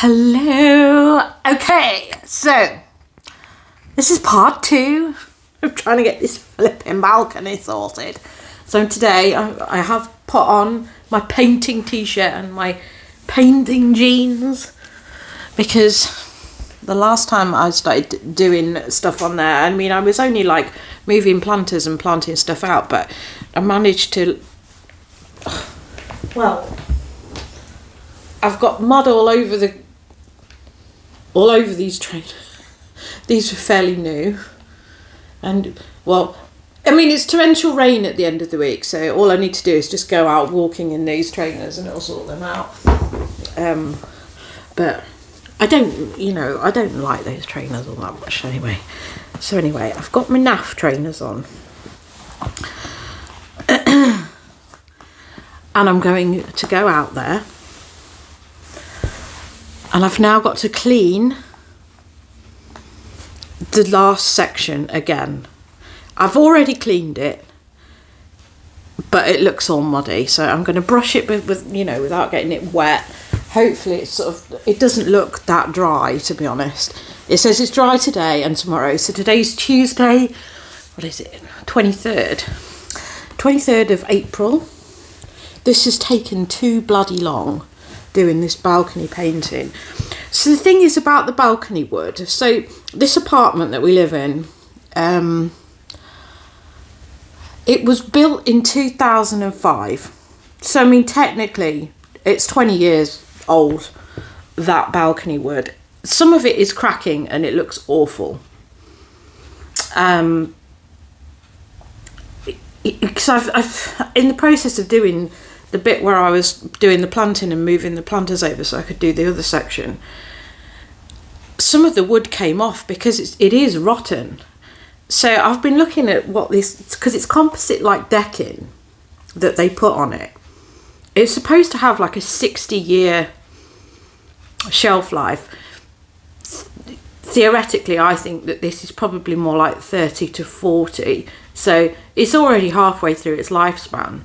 Hello. Okay, so this is part two of trying to get this flipping balcony sorted. So today I have put on my painting t-shirt and my painting jeans because the last time I started doing stuff on there, I mean, I was only like moving planters and planting stuff out, but I managed to, well, I've got mud all over these trainers. These are fairly new, and well, I mean, it's torrential rain at the end of the week, so all I need to do is just go out walking in these trainers and it'll sort them out. But I don't, you know, I don't like those trainers all that much anyway. So anyway, I've got my NAF trainers on. And I'm going to go out there. And I've now got to clean the last section again. I've already cleaned it, but it looks all muddy, so I'm going to brush it with you know, without getting it wet. Hopefully it's sort of, it doesn't look that dry, to be honest. It says it's dry today and tomorrow, so today's Tuesday, what is it, 23rd of April. This has taken too bloody long, doing this balcony painting. So the thing is about the balcony wood, so this apartment that we live in, it was built in 2005, so I mean technically it's 20 years old, that balcony wood. Some of it is cracking and it looks awful. Because I've in the process of doing the bit where I was doing the planting and moving the planters over so I could do the other section, some of the wood came off because it is rotten. So I've been looking at what this, because it's composite like decking that they put on it. It's supposed to have like a 60-year shelf life. Theoretically, I think that this is probably more like 30 to 40. So it's already halfway through its lifespan.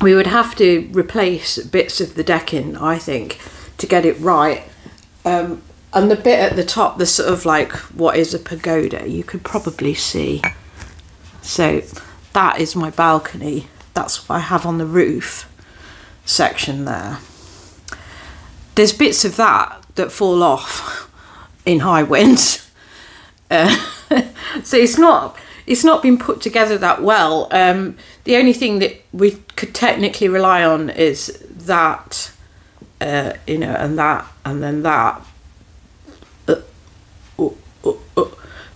We would have to replace bits of the decking, I think, to get it right. And the bit at the top, the sort of like what is a pagoda, you could probably see. So that is my balcony. That's what I have on the roof section there. There's bits of that fall off in high winds. So it's not been put together that well. The only thing that we could technically rely on is that, you know, and that, and then that,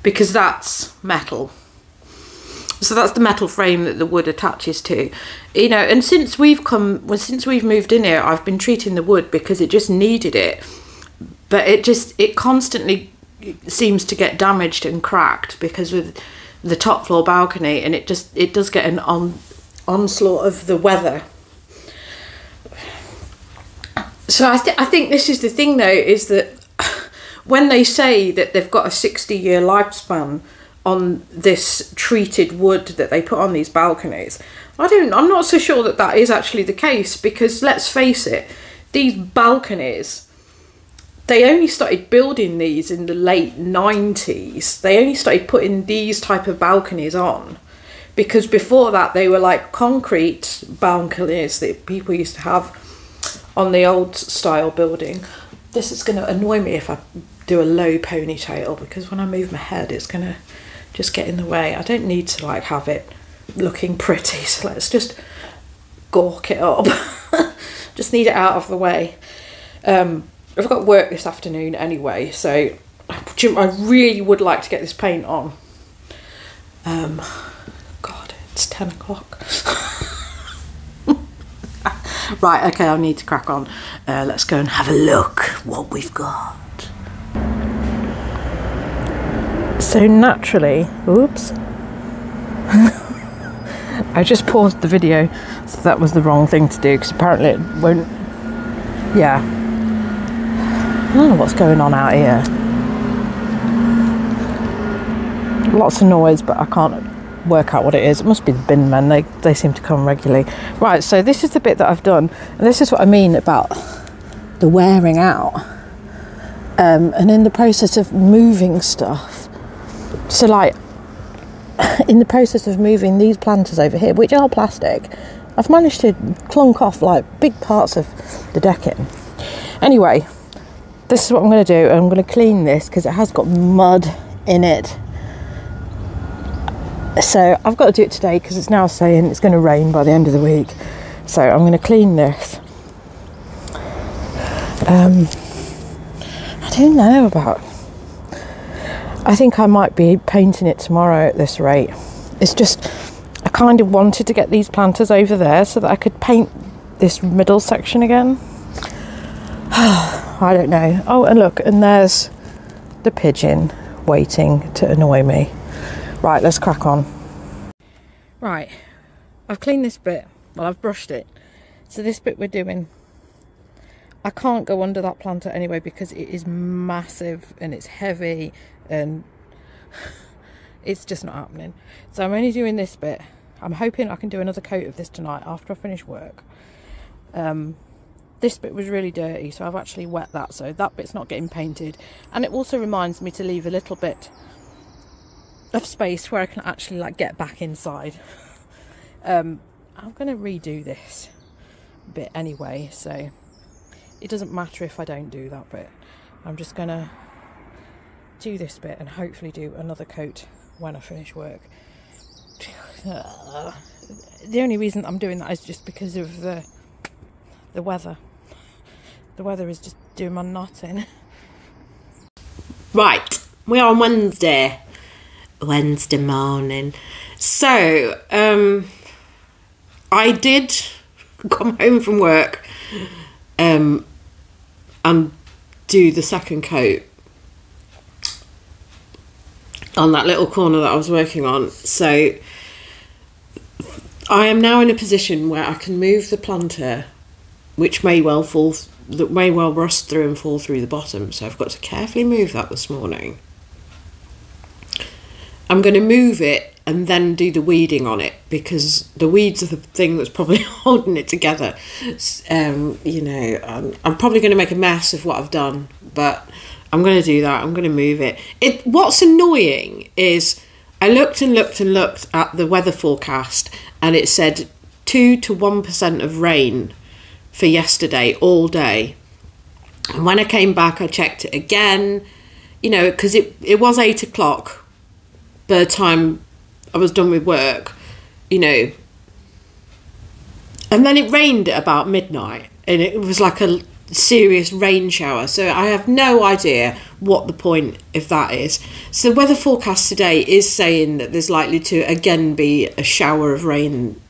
because that's metal. So that's the metal frame that the wood attaches to, you know. And since we've moved in here, I've been treating the wood because it just needed it, but it constantly seems to get damaged and cracked because with the top floor balcony, and it does get an onslaught of the weather. So I think this is the thing though, is that when they say that they've got a 60-year lifespan on this treated wood that they put on these balconies, I'm not so sure that that is actually the case, because let's face it, these balconies, they only started building these in the late 90s. They only started putting these type of balconies on, because before that they were like concrete balconies that people used to have on the old style building. This is going to annoy me if I do a low ponytail, because when I move my head it's going to just get in the way. I don't need to like have it looking pretty, so let's just gawk it up. Just need it out of the way. I've got work this afternoon anyway, so I really would like to get this paint on. God, it's 10 o'clock. Right, okay, I need to crack on. Let's go and have a look what we've got. So naturally, oops. I just paused the video, so that was the wrong thing to do, because apparently it won't, yeah. I don't know what's going on out here. Lots of noise, but I can't work out what it is. It must be the bin men. They seem to come regularly. Right, so this is the bit that I've done, and this is what I mean about the wearing out. and in the process of moving stuff, so like in the process of moving these planters over here, which are plastic, I've managed to clunk off like big parts of the decking. Anyway, this is what I'm going to do. I'm going to clean this because it has got mud in it. So I've got to do it today because it's now saying it's going to rain by the end of the week. So I'm going to clean this. I don't know about... I think I might be painting it tomorrow at this rate. It's just, I kind of wanted to get these planters over there so that I could paint this middle section again. I don't know. Oh, and look, and there's the pigeon waiting to annoy me. Right, let's crack on. Right, I've cleaned this bit. Well, I've brushed it. So this bit we're doing, I can't go under that planter anyway because it is massive and it's heavy and it's just not happening. So I'm only doing this bit. I'm hoping I can do another coat of this tonight after I finish work. This bit was really dirty, so I've actually wet that, so that bit's not getting painted. And it also reminds me to leave a little bit of space where I can actually like get back inside. I'm gonna redo this bit anyway, so it doesn't matter if I don't do that bit. I'm just gonna do this bit and hopefully do another coat when I finish work. The only reason I'm doing that is just because of the weather. The weather is just doing my knot in. Right, we are on Wednesday morning. So I did come home from work and do the second coat on that little corner that I was working on. So I am now in a position where I can move the planter, which may well rust through and fall through the bottom. So I've got to carefully move that this morning. I'm going to move it and then do the weeding on it because the weeds are the thing that's probably holding it together. You know, I'm probably going to make a mess of what I've done, but I'm going to do that. I'm going to move it. What's annoying is I looked and looked and looked at the weather forecast and it said 2 to 1% of rain for yesterday, all day. And when I came back, I checked it again, you know, because it was 8 o'clock by the time I was done with work, you know. And then it rained at about midnight and it was like a serious rain shower. So I have no idea what the point of that is. So the weather forecast today is saying that there's likely to again be a shower of rain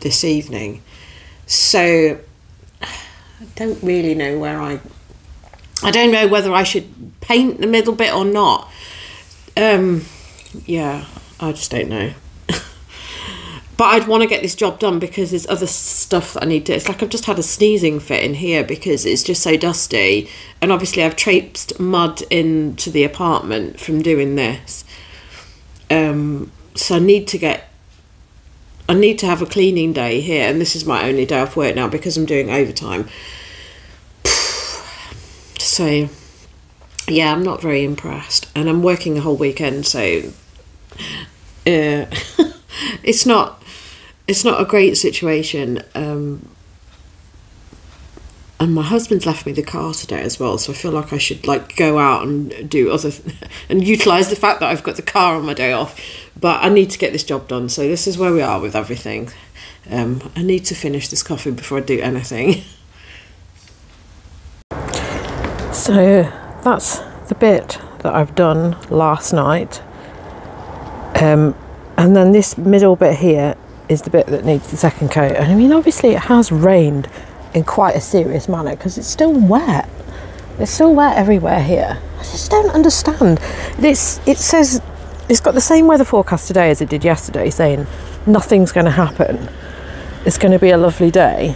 this evening. So I don't really know where I don't know whether I should paint the middle bit or not. Yeah, I just don't know. But I'd want to get this job done because there's other stuff that I need to... It's like I've just had a sneezing fit in here because it's just so dusty. And obviously I've traipsed mud into the apartment from doing this. So I need to get... I need to have a cleaning day here. And this is my only day off work now because I'm doing overtime. So, yeah, I'm not very impressed. And I'm working the whole weekend, so... It's not a great situation. And my husband's left me the car today as well, so I feel like I should like go out and do other and utilise the fact that I've got the car on my day off. But I need to get this job done, so this is where we are with everything. I need to finish this coffee before I do anything. So that's the bit that I've done last night. And then this middle bit here is the bit that needs the second coat. And I mean, obviously it has rained in quite a serious manner because it's still wet. It's still wet everywhere here. I just don't understand. It says it's got the same weather forecast today as it did yesterday, saying nothing's going to happen. It's going to be a lovely day.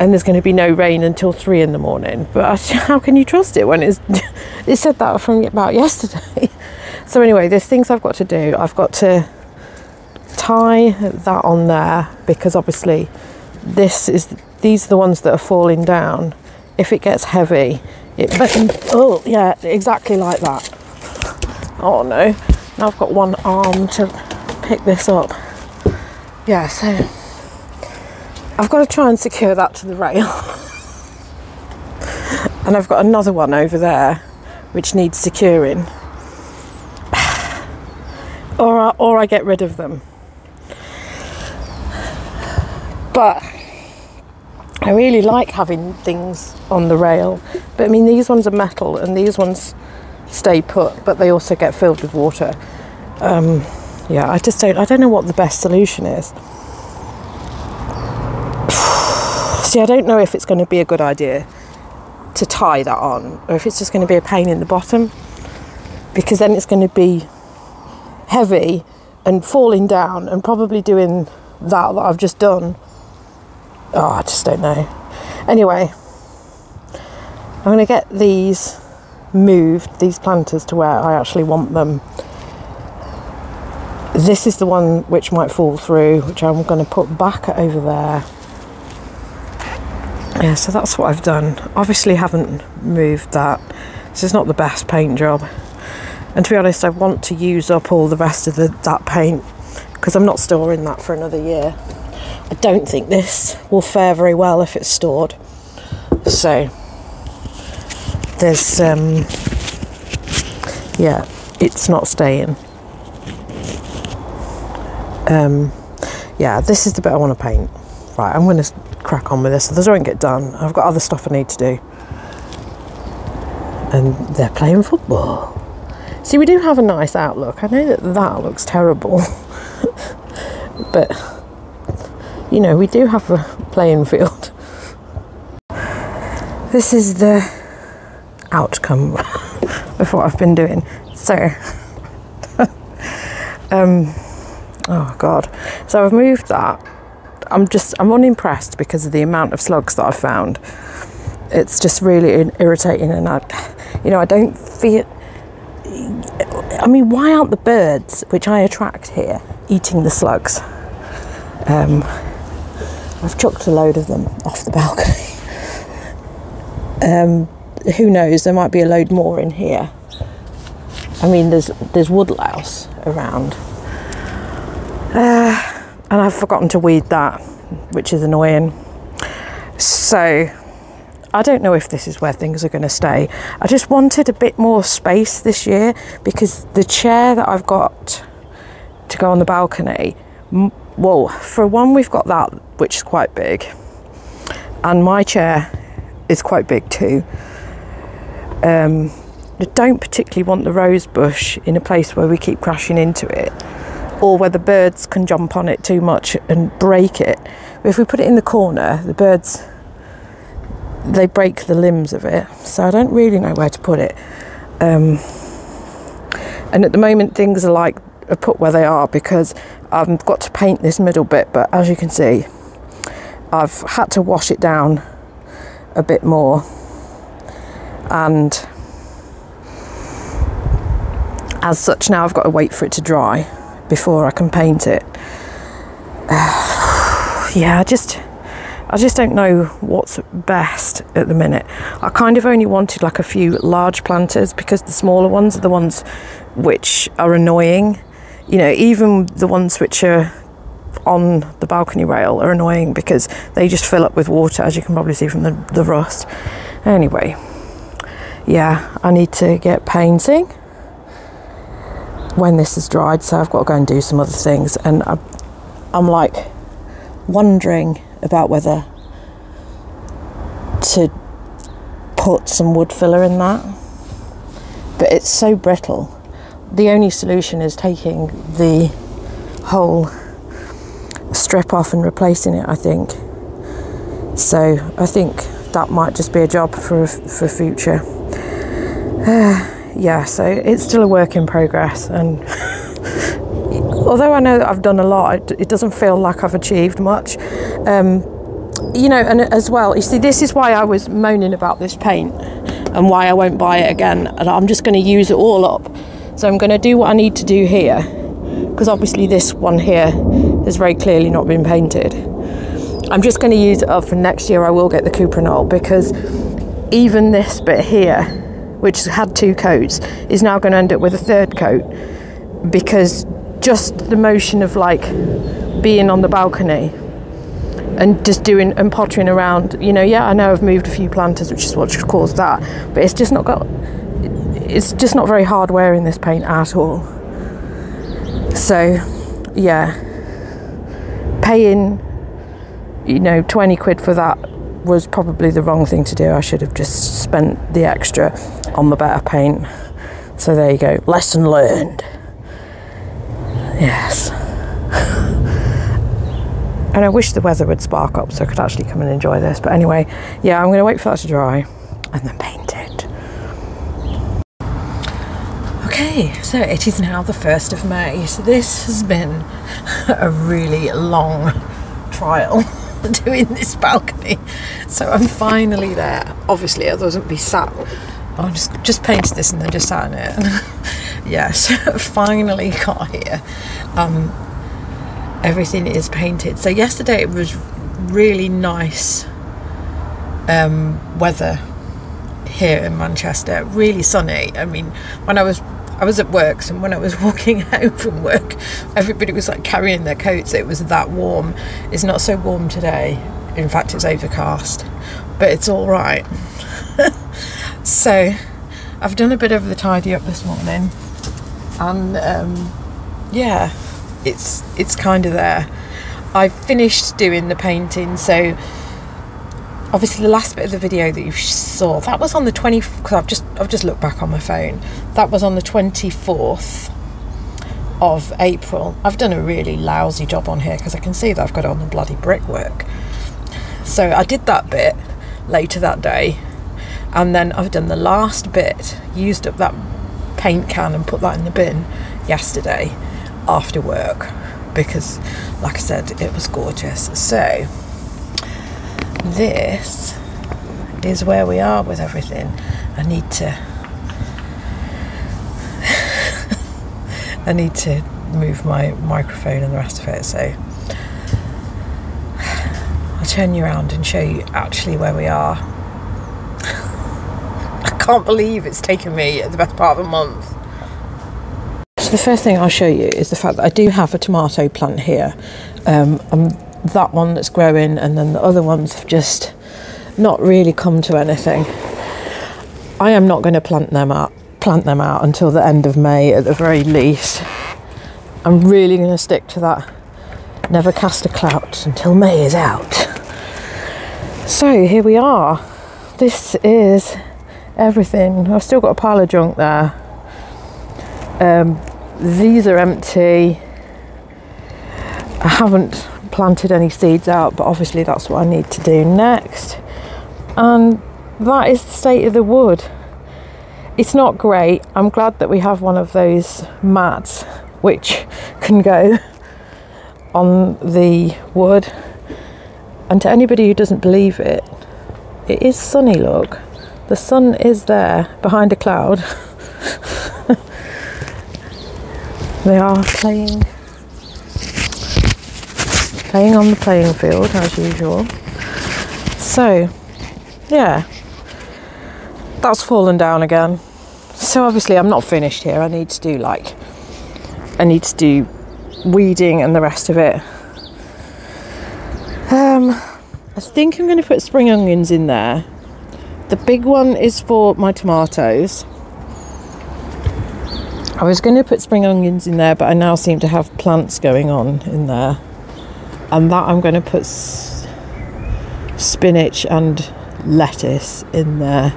And there's going to be no rain until 3 in the morning. But how can you trust it when it said that from about yesterday? So anyway, there's things I've got to do. I've got to tie that on there because obviously these are the ones that are falling down. If it gets heavy, it beckons. Oh yeah, exactly like that. Oh no, now I've got one arm to pick this up. Yeah, so I've got to try and secure that to the rail. And I've got another one over there which needs securing. Or I get rid of them. But I really like having things on the rail. But I mean, these ones are metal and these ones stay put, but they also get filled with water. Yeah, I don't know what the best solution is. See, I don't know if it's going to be a good idea to tie that on, or if it's just going to be a pain in the bottom, because then it's going to be heavy and falling down and probably doing that I've just done. Oh, I just don't know. Anyway, I'm going to get these moved, these planters, to where I actually want them. This is the one which might fall through, which I'm going to put back over there. Yeah, so that's what I've done. Obviously haven't moved that. This is not the best paint job. And to be honest, I want to use up all the rest of that paint, because I'm not storing that for another year. I don't think this will fare very well if it's stored. So there's yeah, it's not staying. Yeah, this is the bit I want to paint. Right, I'm going to crack on with this. Others won't get done. I've got other stuff I need to do. And they're playing football. See, we do have a nice outlook. I know that looks terrible. But, you know, we do have a playing field. This is the outcome of what I've been doing. So, oh God. So I've moved that. I'm unimpressed because of the amount of slugs that I've found. It's just really irritating, and I don't feel... I mean, why aren't the birds, which I attract here, eating the slugs? I've chucked a load of them off the balcony. Who knows, there might be a load more in here. I mean, there's woodlouse around. And I've forgotten to weed that, which is annoying. So I don't know if this is where things are going to stay. I just wanted a bit more space this year, because the chair that I've got to go on the balcony, well, for one, we've got that, which is quite big, and my chair is quite big too. I don't particularly want the rose bush in a place where we keep crashing into it, or where the birds can jump on it too much and break it. But if we put it in the corner, the birds, they break the limbs of it. So I don't really know where to put it. And at the moment, things are like put where they are, because I've got to paint this middle bit, but as you can see, I've had to wash it down a bit more. And as such, now I've got to wait for it to dry before I can paint it. Yeah, I just don't know what's best at the minute. I kind of only wanted like a few large planters, because the smaller ones are the ones which are annoying. You know, even the ones which are on the balcony rail are annoying, because they just fill up with water, as you can probably see from the rust. Anyway, yeah, I need to get painting when this is dried, so I've got to go and do some other things. And I'm like wondering about whether to put some wood filler in that, but it's so brittle. The only solution is taking the whole strip off and replacing it, I think. So I think that might just be a job for future. Yeah, so it's still a work in progress, and although I know that I've done a lot, it doesn't feel like I've achieved much. You know, and as well, you see, this is why I was moaning about this paint and why I won't buy it again, and I'm just going to use it all up. So I'm going to do what I need to do here, because obviously this one here has very clearly not been painted. I'm just going to use it up, and next year I will get the Cuprinol, because even this bit here, which had two coats, is now going to end up with a third coat, because just the motion of like being on the balcony and just doing and pottering around, you know, yeah, I know I've moved a few planters, which is what caused that, but it's just not got, it's just not very hard wearing this paint at all. So yeah, paying, you know, 20 quid for that was probably the wrong thing to do. I should have just spent the extra on the better paint. So there you go, lesson learned. Yes. And I wish the weather would spark up so I could actually come and enjoy this. But anyway, yeah, I'm going to wait for that to dry and then paint it. Okay, so it is now the 1st of May. So this has been a really long trial doing this balcony. So I'm finally there. Obviously, otherwise I wouldn't be sat. Oh, I just painted this and then just sat in it. Yes, finally got here. Everything is painted. So yesterday it was really nice weather here in Manchester, really sunny. I mean, when I was at work, and when I was walking home from work, everybody was like carrying their coats. It was that warm. It's not so warm today. In fact, it's overcast, but it's all right. So I've done a bit of the tidy up this morning, and yeah, it's kind of there. I finished doing the painting, so obviously the last bit of the video that you saw, that was on the 24th, because I've just looked back on my phone. That was on the 24th of April. I've done a really lousy job on here because I can see that I've got it on the bloody brickwork. So I did that bit later that day, and then I've done the last bit, used up that paint can and put that in the bin yesterday after work, because like I said, it was gorgeous. So this is where we are with everything. I need to move my microphone and the rest of it, so I'll turn you around and show you actually where we are. I can't believe it's taken me the best part of a month. So the first thing I'll show you is the fact that I do have a tomato plant here. I'm that one that's growing, and then the other ones have just not really come to anything. I am not going to plant them out until the end of May at the very least. I'm really going to stick to that, never cast a clout until May is out. So here we are. This is everything. I've still got a pile of junk there. These are empty. I haven't planted any seeds out, but obviously that's what I need to do next. And that is the state of the wood. It's not great. I'm glad that we have one of those mats which can go on the wood. And to anybody who doesn't believe it, it is sunny. Look, the sun is there behind a cloud. They are playing on the playing field as usual. So yeah, that's fallen down again. So obviously I'm not finished here. I need to do weeding and the rest of it. I think I'm going to put spring onions in there. The big one is for my tomatoes. I was going to put spring onions in there, but I now seem to have plants going on in there. And that I'm going to put spinach and lettuce in there,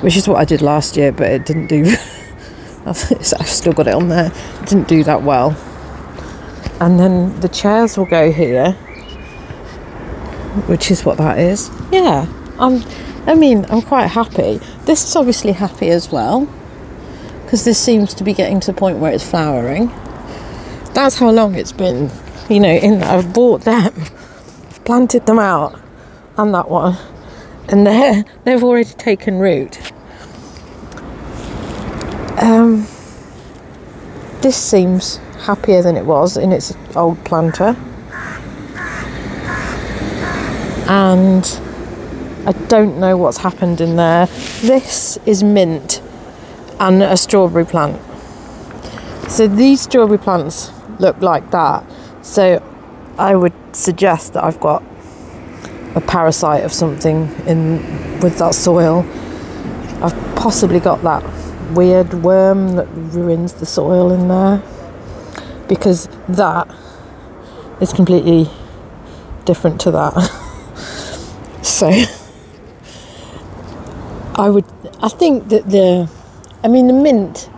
which is what I did last year, but it didn't do. I've still got it on there. It didn't do that well. And then the chairs will go here, which is what that is. Yeah, I mean I'm quite happy. This is obviously happy as well, because this seems to be getting to the point where it's flowering. That's how long it's been. You know, I've bought them, planted them out, and that one, and they've already taken root. This seems happier than it was in its old planter, and I don't know what's happened in there. This is mint and a strawberry plant. So these strawberry plants look like that. So I would suggest that I've got a parasite of something in with that soil. I've possibly got that weird worm that ruins the soil in there, because that is completely different to that. So I think that the mint,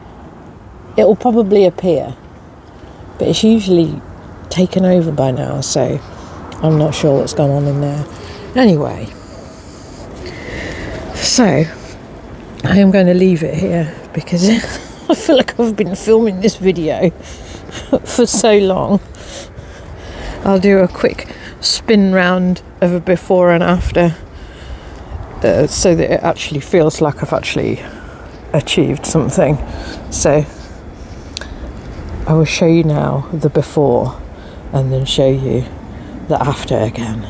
it will probably appear, but it's usually taken over by now, so I'm not sure what's going on in there. Anyway, so I am going to leave it here because I feel like I've been filming this video for so long. I'll do a quick spin round of a before and after so that it actually feels like I've actually achieved something. So I will show you now the before and then show you the after again.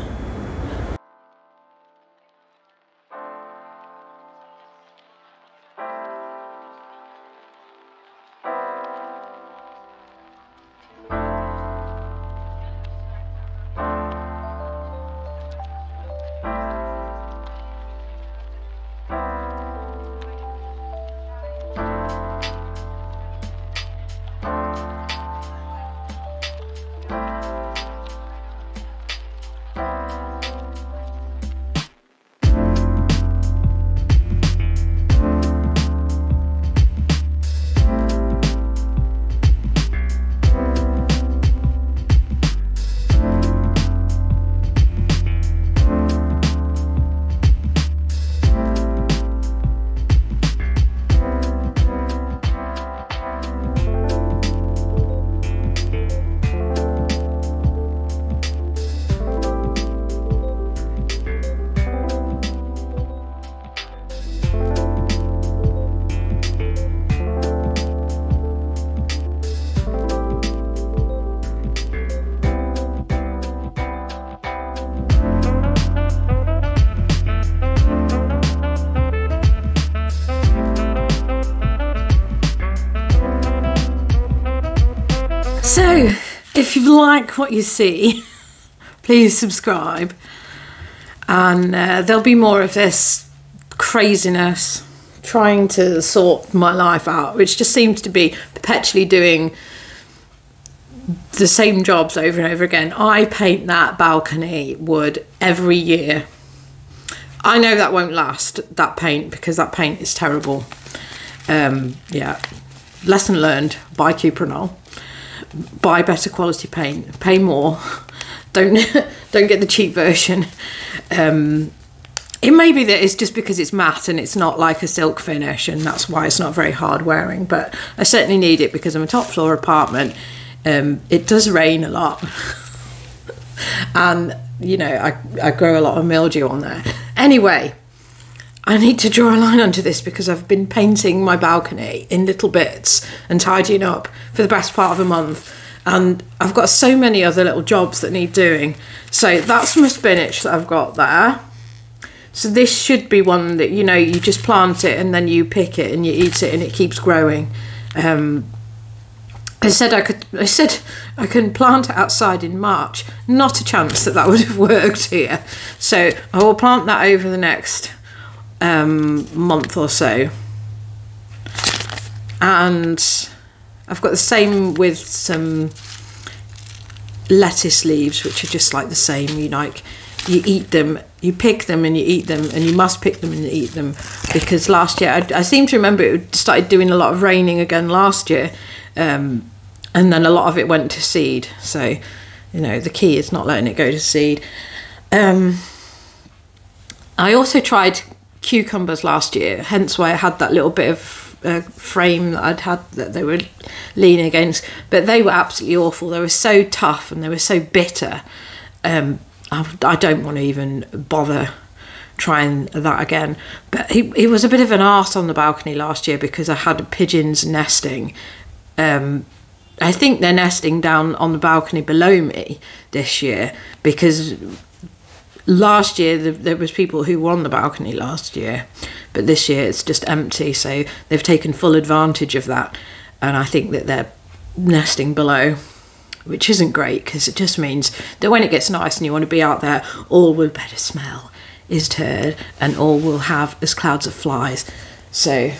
So, if you like what you see, please subscribe, and there'll be more of this craziness, trying to sort my life out, which just seems to be perpetually doing the same jobs over and over again. I paint that balcony wood every year. I know that won't last, that paint, because that paint is terrible. Yeah, lesson learned, by Cuprinol. Buy better quality paint, pay more, don't get the cheap version. It may be that it's just because it's matte and it's not like a silk finish, and that's why it's not very hard wearing, but I certainly need it because I'm a top floor apartment. It does rain a lot and you know I grow a lot of mildew on there. Anyway, I need to draw a line onto this because I've been painting my balcony in little bits and tidying up for the best part of a month, and I've got so many other little jobs that need doing. So that's my spinach that I've got there. So this should be one that, you know, you just plant it and then you pick it and you eat it and it keeps growing. I said I can plant it outside in March. Not a chance that would have worked here. So I will plant that over the next month or so. And I've got the same with some lettuce leaves, which are just like the same. You like, you eat them, you pick them and you eat them, and you must pick them and eat them, because last year I seem to remember it started doing a lot of raining again last year, and then a lot of it went to seed. So you know the key is not letting it go to seed. I also tried cucumbers last year, hence why I had that little bit of frame that I'd had that they were leaning against, but they were absolutely awful. They were so tough and they were so bitter. I don't want to even bother trying that again, but it was a bit of an arse on the balcony last year because I had pigeons nesting. I think they're nesting down on the balcony below me this year, because Last year, there was people who were on the balcony last year, but this year it's just empty. So they've taken full advantage of that. And I think that they're nesting below, which isn't great because it just means that when it gets nice and you want to be out there, all will better smell is turd and all will have as clouds of flies. So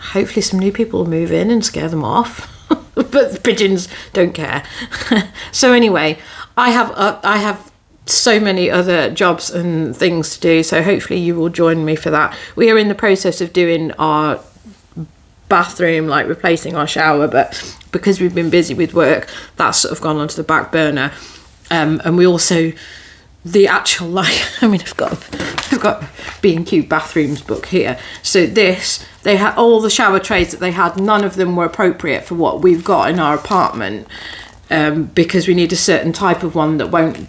hopefully some new people will move in and scare them off. But the pigeons don't care. So anyway, I have so many other jobs and things to do, so hopefully you will join me for that. We are in the process of doing our bathroom, like replacing our shower, but because we've been busy with work, that's sort of gone onto the back burner. And we also, the actual, like, I mean, I've got B&Q bathrooms book here. So this, they had all the shower trays that they had, none of them were appropriate for what we've got in our apartment, because we need a certain type of one that won't,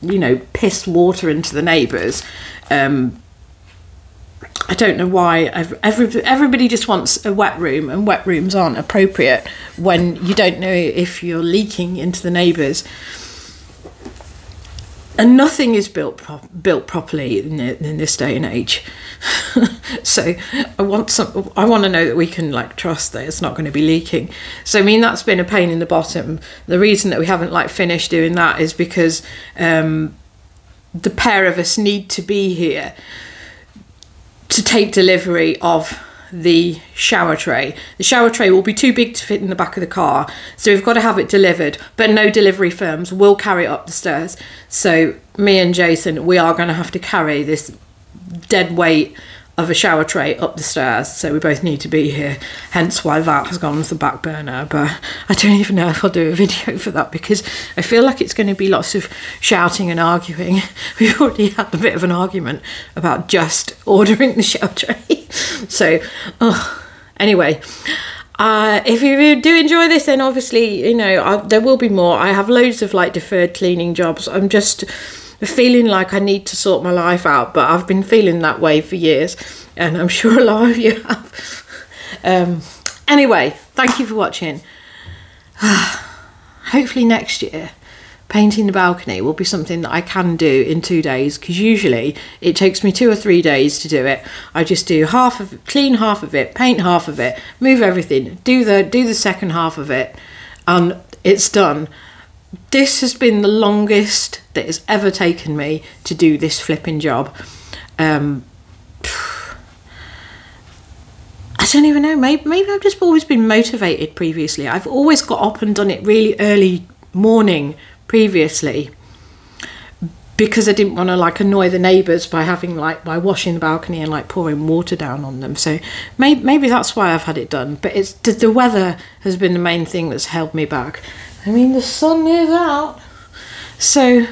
you know, piss water into the neighbours. I don't know why everybody just wants a wet room, and wet rooms aren't appropriate when you don't know if you're leaking into the neighbours. And nothing is built properly in this day and age. So I want to know that we can, like, trust that it's not going to be leaking. So I mean, that's been a pain in the bottom. The reason that we haven't, like, finished doing that is because the pair of us need to be here to take delivery of the shower tray. The shower tray will be too big to fit in the back of the car, so we've got to have it delivered, but no delivery firms will carry it up the stairs. So me and Jason, we are going to have to carry this dead weight of a shower tray up the stairs, so we both need to be here, hence why that has gone to the back burner. But I don't even know if I'll do a video for that, because I feel like it's going to be lots of shouting and arguing. We've already had a bit of an argument about just ordering the shower tray. So anyway, if you do enjoy this, then obviously, you know, there will be more. I have loads of, like, deferred cleaning jobs. I'm just feeling like I need to sort my life out, but I've been feeling that way for years, and I'm sure a lot of you have. Anyway, thank you for watching. Hopefully next year, painting the balcony will be something that I can do in 2 days, because usually it takes me 2 or 3 days to do it. I just do half of it, clean half of it, paint half of it, move everything, do the second half of it, and it's done. This has been the longest that has ever taken me to do this flipping job. I don't even know, maybe I've just always been motivated previously. I've always got up and done it really early morning previously, because I didn't want to, like, annoy the neighbours by having, like, by washing the balcony and, like, pouring water down on them. So maybe that's why I've had it done, but it's the weather has been the main thing that's held me back. I mean, the sun is out, so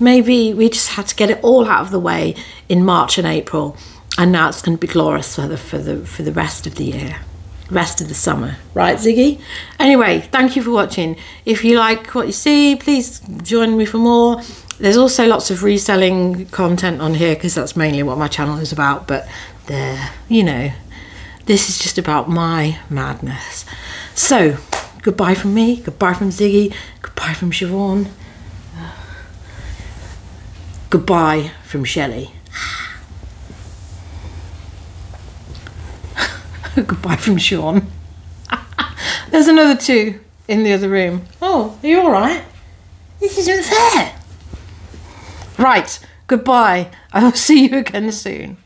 maybe we just had to get it all out of the way in March and April, and now it's going to be glorious weather for the rest of the year, rest of the summer, right, Ziggy? Anyway, thank you for watching. If you like what you see, please join me for more. There's also lots of reselling content on here, because that's mainly what my channel is about, but there, you know, this is just about my madness. So goodbye from me, goodbye from Ziggy, goodbye from Siobhan, goodbye from Shelley, goodbye from Sean. There's another two in the other room. Oh, are you alright? This isn't fair. Right, goodbye. I will see you again soon.